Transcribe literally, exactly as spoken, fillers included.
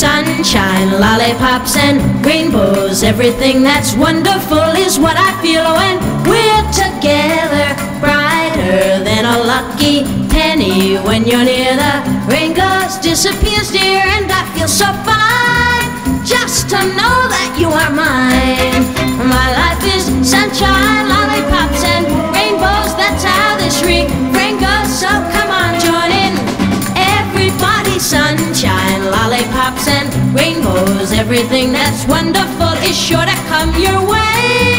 sunshine, lollipops and rainbows. Everything that's wonderful is what I feel when we're together. Brighter than a lucky penny when you're near. The rain goes, disappears, dear, and I feel so fine just to know that you are mine. My life is sunshine, lollipops and rainbows. That's how this refrain goes, so come on, join in. Everybody, sunshine, lollipops and rainbows. Everything that's wonderful is sure to come your way.